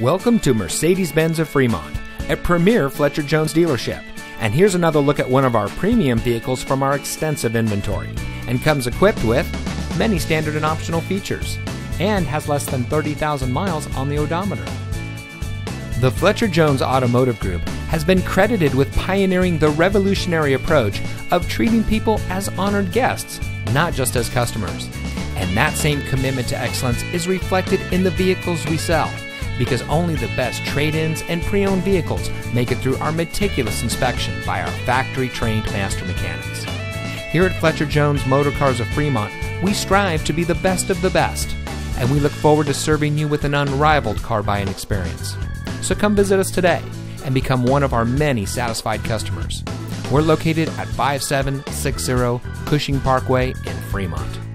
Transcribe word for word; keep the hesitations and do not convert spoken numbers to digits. Welcome to Mercedes-Benz of Fremont, a premier Fletcher Jones dealership. And here's another look at one of our premium vehicles from our extensive inventory, and comes equipped with many standard and optional features, and has less than thirty thousand miles on the odometer. The Fletcher Jones Automotive Group has been credited with pioneering the revolutionary approach of treating people as honored guests, not just as customers. And that same commitment to excellence is reflected in the vehicles we sell, because only the best trade-ins and pre-owned vehicles make it through our meticulous inspection by our factory-trained master mechanics. Here at Fletcher Jones Motorcars of Fremont, we strive to be the best of the best, and we look forward to serving you with an unrivaled car buying experience. So come visit us today and become one of our many satisfied customers. We're located at five seven six zero Cushing Parkway in Fremont.